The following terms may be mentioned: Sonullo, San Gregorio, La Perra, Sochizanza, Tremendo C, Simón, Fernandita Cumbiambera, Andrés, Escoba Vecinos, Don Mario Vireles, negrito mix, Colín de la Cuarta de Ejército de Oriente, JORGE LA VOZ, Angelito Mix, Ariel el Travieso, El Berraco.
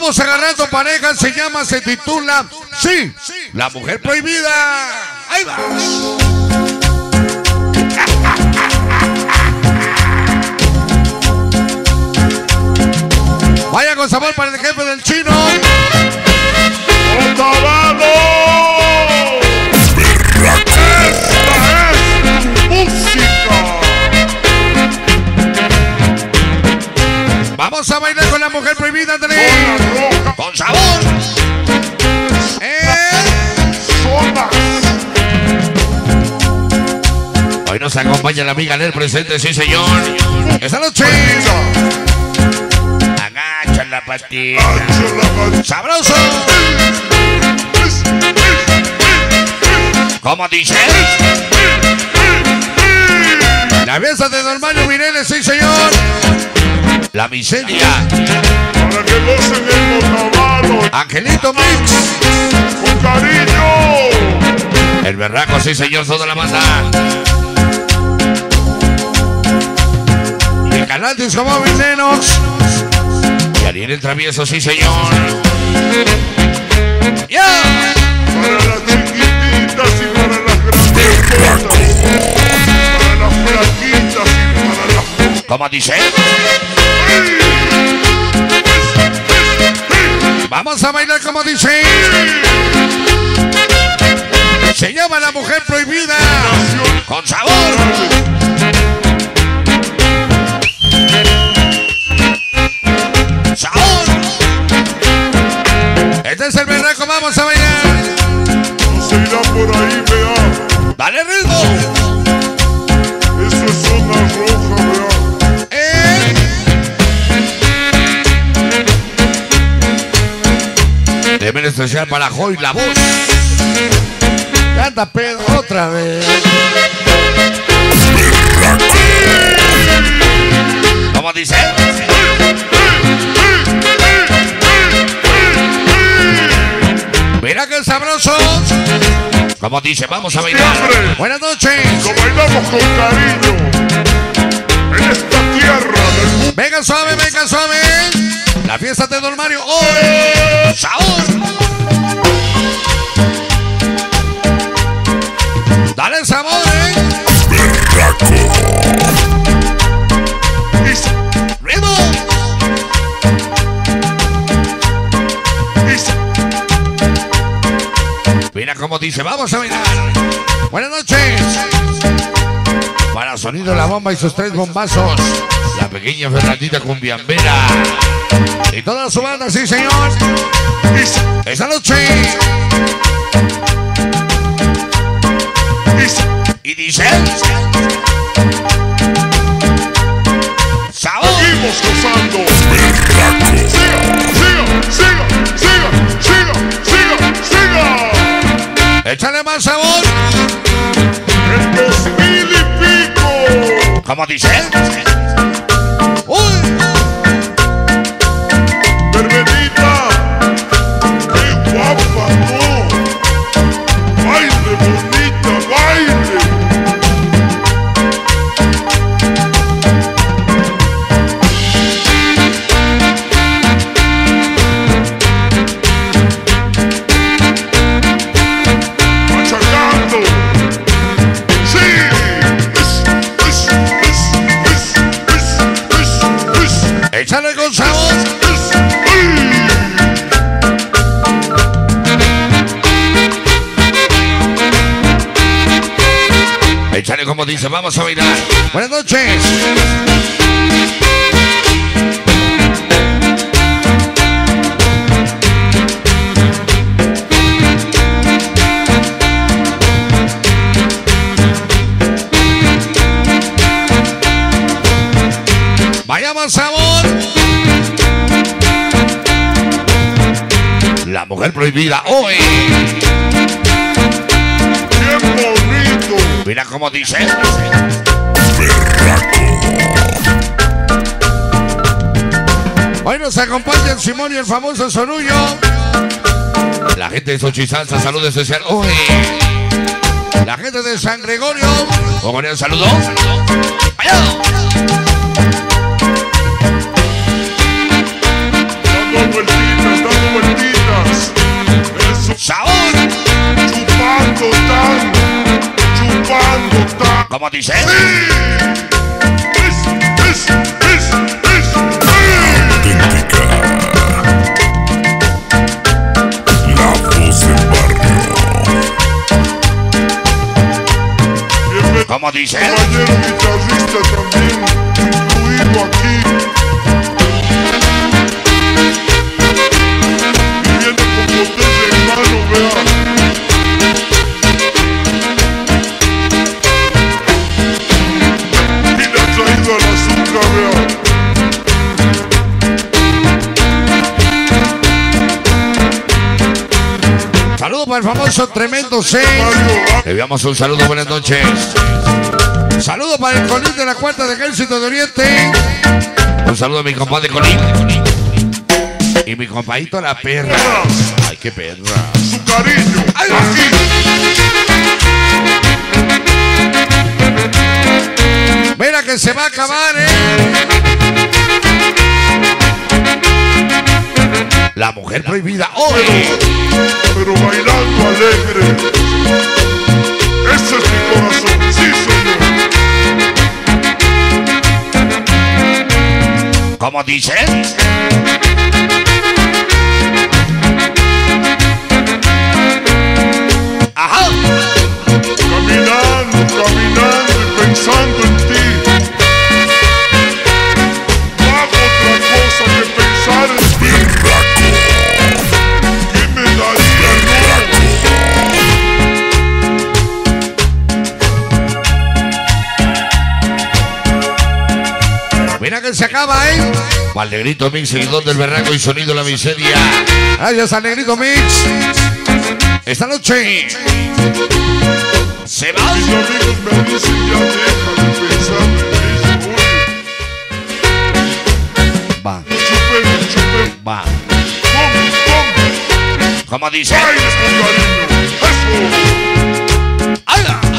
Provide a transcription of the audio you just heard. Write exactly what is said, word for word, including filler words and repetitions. Vamos agarrando pareja, se llama, se titula, sí, La Mujer Prohibida. Ahí va. Vaya con sabor para el jefe del chino. Vamos a bailar con La Mujer Prohibida, Andrés. Con sabor. Eh. Hoy nos acompaña la amiga Anel presente, sí señor. Esta noche. Agacha la patita. Sabroso. ¿Cómo dice? La mesa de Don Mario Vireles, sí señor. La miseria. Para que gocen de los caballos. Angelito Mix. Con cariño. El Berraco, sí señor, toda la banda. El canal de Escoba Vecinos. Y Ariel el Travieso, sí señor. Yeah. Para las chiquititas y para las grandes. Para las flaquitas y para las... ¿Cómo dice? Vamos a bailar como dice. Se llama La Mujer Prohibida. Con sabor. Sabor. Este es El Berraco, vamos a bailar. No se irá por ahí, vea. Dale ritmo. Eso es zona roja, vea. Deben especial para Joy la voz. Canta pedo otra vez. ¿Cómo dice? Mira que sabrosos. ¿Cómo dice? Vamos a bailar. Siempre. Buenas noches. Lo bailamos con cariño. En esta tierra del mundo. Venga suave, venga suave. La fiesta de Don Mario. ¡Oye! ¡Sabor! ¡Dale el sabor, eh! ¡Berraco! ¡Ritmo! Mira cómo dice, vamos a bailar. Buenas noches. Para Sonido La Bomba y sus tres bombazos. La pequeña Fernandita Cumbiambera. Y toda su banda, sí señor. Esta noche. Y dice. ¡Sabor! Seguimos gozando. ¡Siga, siga, siga, siga, siga, siga, siga! ¡Échale más sabor! ¡El dos mil y pico! ¿Cómo dice? ¡Échale con sabor! ¡Échale como dice! ¡Vamos a bailar! ¡Buenas noches! ¡Vayamos a bailar! La Mujer Prohibida hoy. ¡Qué bonito! Mira cómo dice. Berraco. Hoy nos acompañan Simón y el famoso Sonullo. La gente de Sochizanza, salud especial hoy. La gente de San Gregorio. ¿Cómo el saludo? ¡Vaya! ¡Dando vueltitas! gustar. ¿Cómo dice? Sí. Auténtica. La voz del barrio. ¿Cómo dice? Caballero guitarrista también, incluido aquí. Saludos para el famoso Tremendo C. Le enviamos un saludo, buenas noches. Saludos para el Colín de la Cuarta de Ejército de Oriente. Un saludo a mi compadre Colín. Y mi compadito La Perra. Ay, qué perra. Su cariño. Ay, aquí. Mira que se va a acabar, eh. La mujer prohibida. Hoy. Pero bailando alegre. Ese es mi corazón, sí, señor. ¿Cómo dice? Ajá. Caminando, caminando y pensando en ti. Hago otra cosa que pensar en ti. Berraco. ¿Qué me daría? Mira que se acaba, ¿eh? Para el Negrito Mix, el don del Berraco y sonido de la miseria. Gracias al Negrito Mix. Esta noche se va. Va. Va. ¿Cómo dice? ¡Hala!